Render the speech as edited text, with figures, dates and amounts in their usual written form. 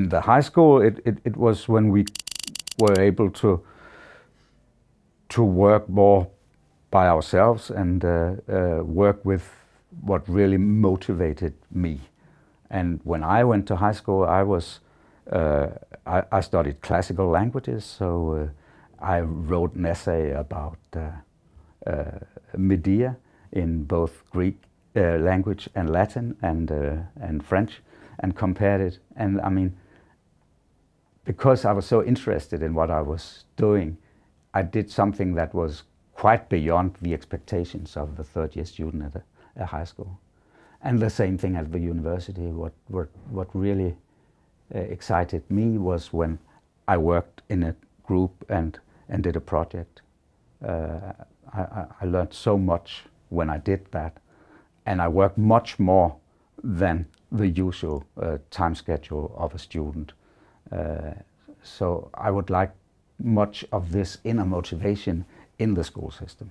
in the high school, it was when we were able to work more by ourselves and work with what really motivated me. And when I went to high school, I was I studied classical languages, so I wrote an essay about Medea in both Greek language and Latin and French, and compared it. And I mean, because I was so interested in what I was doing, I did something that was quite beyond the expectations of the third-year student at a high school. And the same thing at the university. What really excited me was when I worked in a group and did a project. I learned so much when I did that, and I worked much more than the usual time schedule of a student. So I would like much of this inner motivation in the school system.